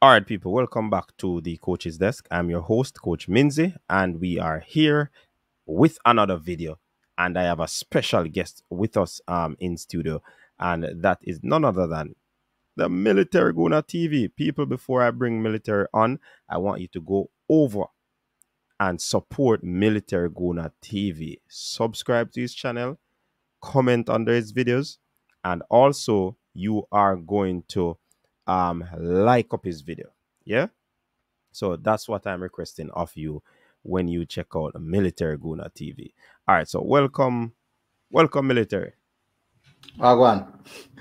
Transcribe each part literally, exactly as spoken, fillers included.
All right, people, welcome back to the Coach's Desk. I'm your host, Coach Minzy, and we are here with another video. And I have a special guest with us um, in studio, and that is none other than the Military Gyaan T V. People, before I bring Military on, I want you to go over and support Military Gyaan T V. Subscribe to his channel, comment under his videos, and also you are going to um like up his video. Yeah, so that's what I'm requesting of you when you check out Military Gyaan T V. All right, so welcome welcome Military. Wagwan.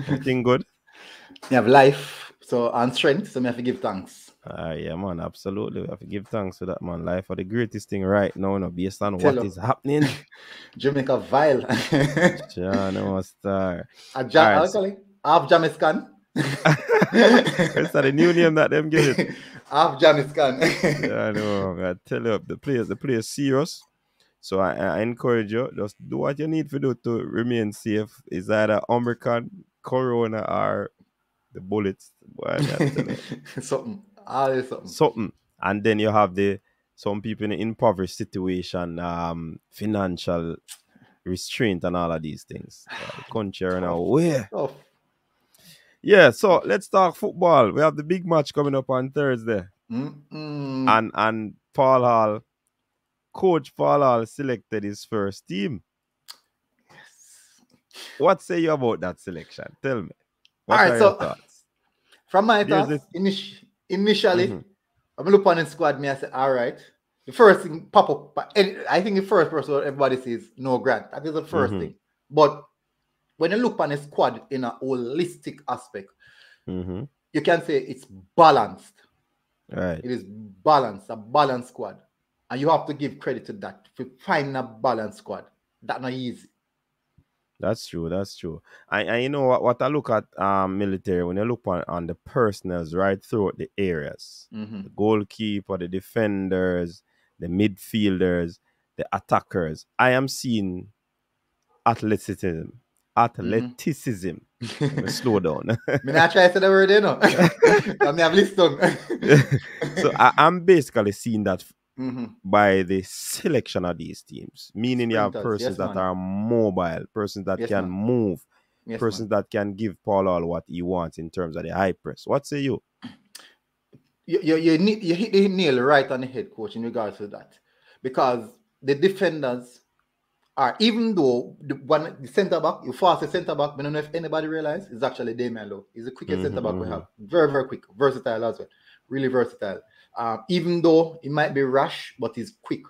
Everything good? You have life, so, and strength, so I have to give thanks. Ah, uh, yeah, man, absolutely. We have to give thanks to that, man. Life for the greatest thing right now, no, based on Tell what em. Is happening. Jamaica vile. John, star. A jam, right, so. Half Jamaican. It's not a new name that them give it. Half Jamaican. Yeah, I know. I tell you, the players, the players serious. So I, I encourage you, just do what you need to do to remain safe. It's either Omicron, Corona, or the bullets. Boy, something. Ah, something. Something. And then you have the some people in an impoverished situation, um, financial restraint, and all of these things. Uh, the country and away. Yeah, so let's talk football. We have the big match coming up on Thursday. Mm-mm. And and Paul Hall, Coach Paul Hall selected his first team. Yes. What say you about that selection? Tell me. What All right, are so your thoughts? From my There's thoughts, init initially, mm-hmm. I'm looking on the squad, me, I said, all right. The first thing pop up, I think the first person everybody sees, no Grant. That is the first mm-hmm. thing. But when you look on a squad in a holistic aspect, mm-hmm. you can say it's balanced. Right. It is balanced, a balanced squad. And you have to give credit to that. If you find a balanced squad, that's not easy. That's true, that's true. And, and you know what, what I look at um, Military, when you look on, on the personnels right throughout the areas, mm-hmm. the goalkeeper, the defenders, the midfielders, the attackers, I am seeing athleticism. Athleticism. Mm-hmm. Slow down. I'm not trying to say the word, you know. I'm have listened. So I, I'm basically seeing that mm-hmm. by the selection of these teams, meaning Sprinters. You have persons yes, that man. Are mobile, persons that yes, can man. Move, yes, persons man. That can give Paul all what he wants in terms of the high press. What say you? You, you, you, you hit the nail right on the head, Coach, in regards to that. Because the defenders... Right, even though the one the center back, you fastest center back, I don't know if anybody realized, is actually Damion Lowe. He's the quickest mm-hmm. center back we have. Very, very quick, versatile as well. Really versatile. Um, even though he might be rash, but he's quick.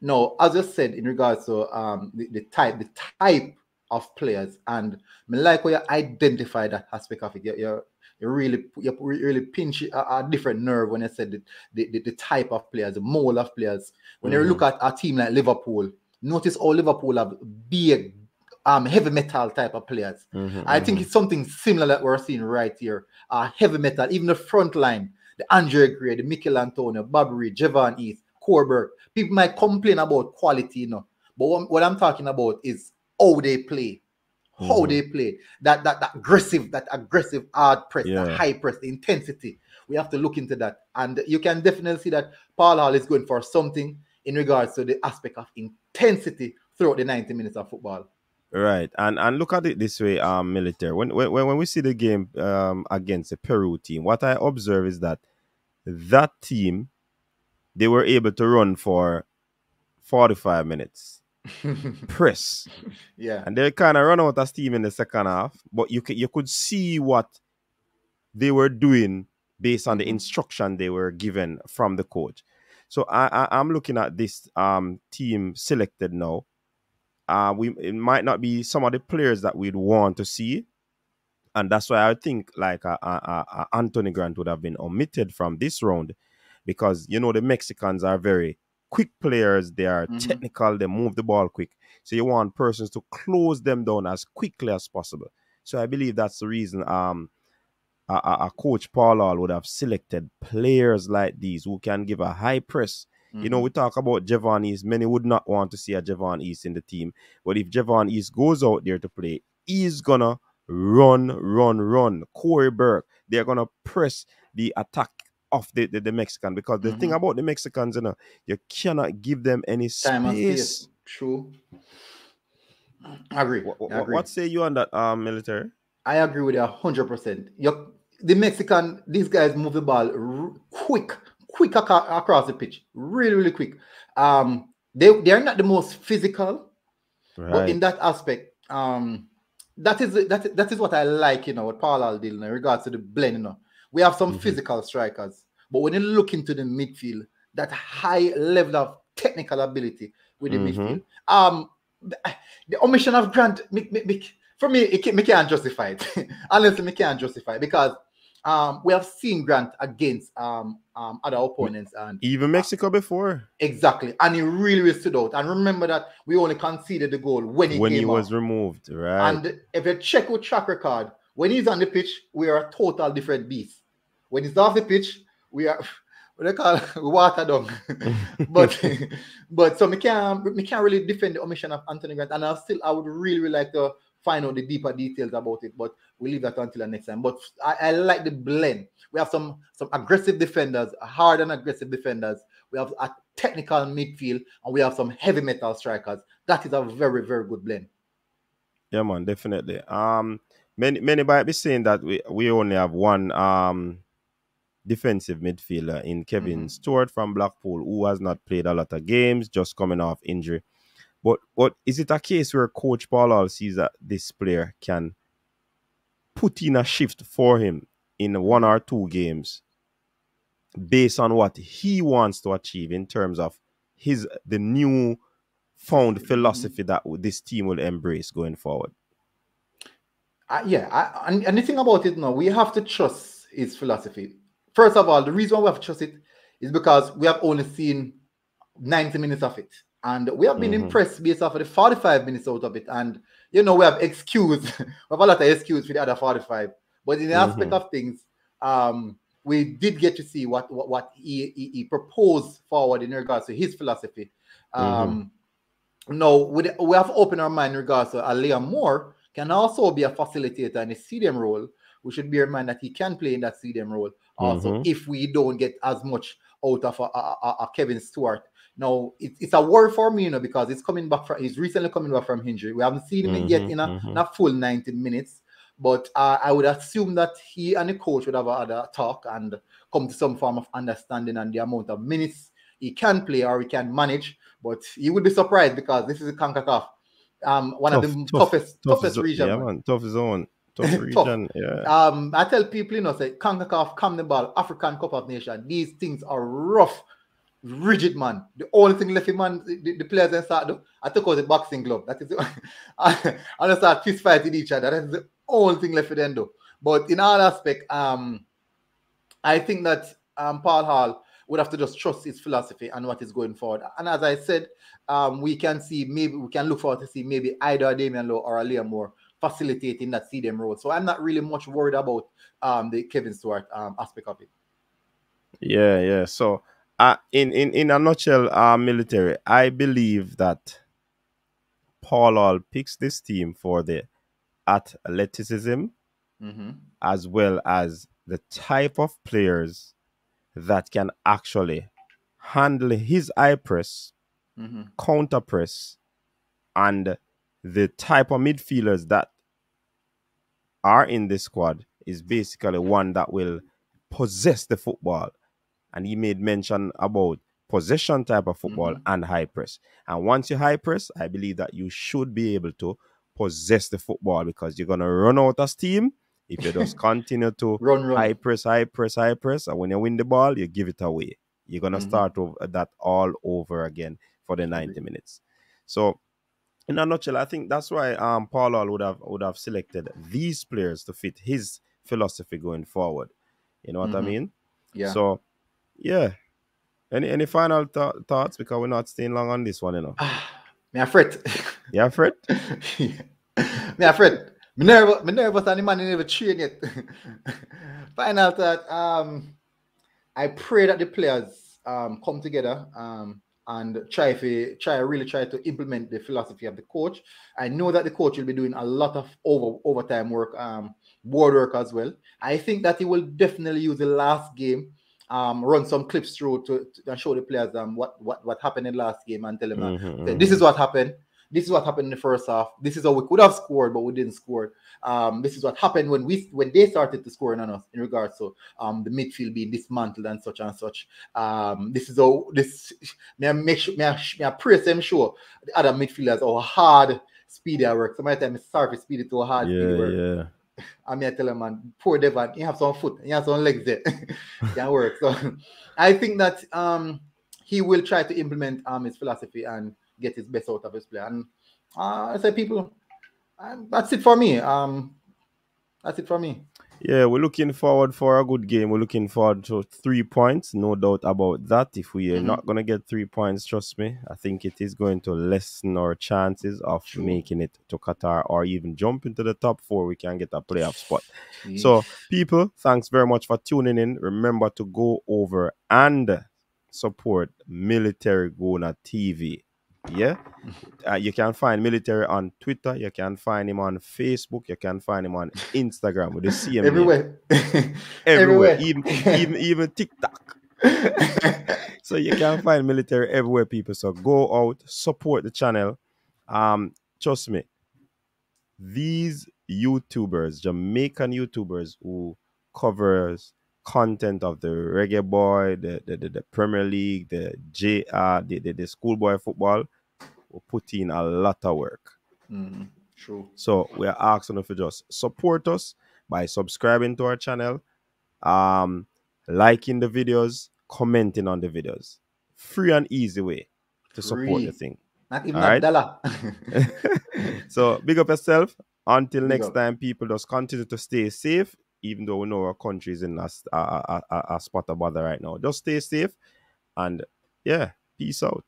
Now, as I said, in regards to um the, the type, the type of players, and I like how you identify that aspect of it. You're, you're, you really you really pinch a, a different nerve when I said the, the, the, the type of players, the mold of players. When mm-hmm. you look at a team like Liverpool. Notice all Liverpool have big, um, heavy metal type of players. Mm-hmm, I mm-hmm. think it's something similar that we're seeing right here. Uh, heavy metal, even the front line, the Andre Gray, the Michail Antonio, Bob Reed, Jevon Heath, Korberg. People might complain about quality, you know, but what, what I'm talking about is how they play, how mm-hmm. they play. That, that that aggressive, that aggressive hard press, yeah. that high press, the intensity. We have to look into that, and you can definitely see that Paul Hall is going for something in regards to the aspect of intensity throughout the ninety minutes of football. Right. And and look at it this way, um, Military. When, when, when we see the game um, against the Peru team, what I observe is that that team, they were able to run for forty-five minutes. Press. Yeah. And they kind of run out of steam in the second half. But you, you could see what they were doing based on the instruction they were given from the coach. So I, I, I'm looking at this um, team selected now. Uh, we it might not be some of the players that we'd want to see. And that's why I think like uh, uh, uh, Anthony Grant would have been omitted from this round. Because, you know, the Mexicans are very quick players. They are mm-hmm. technical. They move the ball quick. So you want persons to close them down as quickly as possible. So I believe that's the reason... Um, A uh, uh, uh, coach Paul Hall would have selected players like these who can give a high press. Mm-hmm. You know, we talk about Jevon Heath. Many would not want to see a Jevon Heath in the team. But if Jevon Heath goes out there to play, he's going to run, run, run. Cory Burke, they're going to press the attack off the, the, the Mexican, because the mm-hmm. thing about the Mexicans, you know, you cannot give them any time space. And space. True. I agree. What, what, I agree. What say you on that, um, Military? I agree with you one hundred percent. You're, the Mexican, these guys move the ball quick, quick ac across the pitch. Really, really quick. Um, they, they are not the most physical, right. but in that aspect, um, that is that, that is what I like, you know, what Paul Hall did in regards to the blend, you know. We have some mm-hmm. physical strikers, but when you look into the midfield, that high level of technical ability with the mm-hmm. midfield. Um, the omission of Grant, me, me, me, for me, it me can't justify it. Honestly, I can't justify it, because um, we have seen Grant against um, um, other opponents. And even Mexico uh, before. Exactly. And he really, really stood out. And remember that we only conceded the goal when he, when came he was out. removed. Right. And if you check with track record, when he's on the pitch, we are a total different beast. When he's off the pitch, we are what they call water down. but but so we can't we can't really defend the omission of Anthony Grant. And I still I would really, really like to find out the deeper details about it, but we'll leave that until the next time. But I, I like the blend. We have some some aggressive defenders, hard and aggressive defenders. We have a technical midfield, and we have some heavy metal strikers. That is a very, very good blend. Yeah, man, definitely. Um, many many might be saying that we we only have one um defensive midfielder in Kevin mm-hmm. Stewart from Blackpool, who has not played a lot of games, just coming off injury. But what is it a case where Coach Paul Hall sees that this player can put in a shift for him in one or two games based on what he wants to achieve in terms of his the new found philosophy that this team will embrace going forward? Uh, yeah, I, and, and the thing about it now, we have to trust his philosophy. First of all, the reason we have to trust it is because we have only seen ninety minutes of it. And we have been mm-hmm. impressed based off of the forty-five minutes out of it. And, you know, we have excuse. We have a lot of excuse for the other forty-five. But in the mm-hmm. aspect of things, um, we did get to see what what, what he, he, he proposed forward in regards to his philosophy. Um, mm-hmm. Now, we, we have opened our mind in regards to Liam Moore can also be a facilitator in a C D M role. We should bear in mind that he can play in that C D M role also mm-hmm. if we don't get as much out of a, a, a, a Kevin Stewart. Now, it, it's a worry for me, you know, because it's coming back from, he's recently coming back from injury. We haven't seen him mm-hmm, yet in a, mm-hmm. in a full ninety minutes, but uh, I would assume that he and the coach would have a talk and come to some form of understanding on the amount of minutes he can play or he can manage. But you would be surprised, because this is a Concacaf, um, one tough, of the tough, toughest, tough toughest region. Yeah, man, tough zone. Tough region, yeah. Um, I tell people, you know, say Concacaf, Camden Ball, African Cup of Nations, these things are rough. Rigid, man. The only thing left, man, the, the players then start do, I took out the boxing glove. That is the, I, I just start fist fighting each other. That is the only thing left for them though. But in all aspect, um, I think that um, Paul Hall would have to just trust his philosophy and what is going forward. And as I said, um, we can see maybe we can look forward to see maybe either Damion Lowe or Liam Moore facilitating that C D M role. So I'm not really much worried about um the Kevin Stewart um aspect of it. Yeah, yeah. So Uh, in, in, in a nutshell, uh, Military, I believe that Paul Hall picks this team for the athleticism mm-hmm. as well as the type of players that can actually handle his high press, mm-hmm. counter press, and the type of midfielders that are in this squad is basically one that will possess the football. And he made mention about possession type of football mm-hmm. and high press. And once you high press, I believe that you should be able to possess the football, because you're going to run out of steam if you just continue to run, run. high press, high press, high press. And when you win the ball, you give it away. You're going to mm-hmm. start over that all over again for the ninety minutes. So, in a nutshell, I think that's why um, Paul Hall would have, would have selected these players to fit his philosophy going forward. You know what mm-hmm. I mean? Yeah. So, yeah, any any final th thoughts, because we're not staying long on this one, you know. Me afraid. You afraid? Me afraid. Me nervous. Me nervous, and the man never train yet. Final thought. Um, I pray that the players um come together um and try to try really try to implement the philosophy of the coach. I know that the coach will be doing a lot of over overtime work, um, board work as well. I think that he will definitely use the last game um, run some clips through to, to and show the players um, what, what, what happened in the last game and tell them, mm-hmm, that this is what happened. This is what happened in the first half. This is how we could have scored, but we didn't score. Um, this is what happened when we when they started to score on us in regards to um, the midfield being dismantled and such and such. Um, this is how this may I make sure may I, may I praise them sure the other midfielders how hard speedy I work. So my time is sorry for speedy to hard yeah, speedy work. Yeah. I mean I tell him, man, poor Devon, he have some foot, he has some legs there. Can work. So I think that um, he will try to implement um, his philosophy and get his best out of his play. And uh, I say, people, uh, that's it for me. Um, that's it for me. Yeah, we're looking forward for a good game. We're looking forward to three points, no doubt about that. If we are mm-hmm. not going to get three points, trust me, I think it is going to lessen our chances of True. making it to Qatar or even jump into the top four. We can get a playoff spot. Mm-hmm. So, people, thanks very much for tuning in. Remember to go over and support Military Gyaan T V. Yeah, uh, you can find Military on Twitter. You can find him on Facebook. You can find him on Instagram. With the C M everywhere. everywhere, everywhere, even even even TikTok. So you can find Military everywhere, people. So go out, support the channel. Um, trust me, these YouTubers, Jamaican YouTubers, who covers content of the Reggae Boy, the the, the, the Premier League, the J R, the, the, the schoolboy football. Put in a lot of work. Mm, true. So we are asking if you just support us by subscribing to our channel, um, liking the videos, commenting on the videos. Free and easy way to Free. support the thing. Not even a dollar. So big up yourself. Until big next up. time, people, just continue to stay safe, even though we know our country is in a, a, a, a spot of bother right now. Just stay safe and yeah, peace out.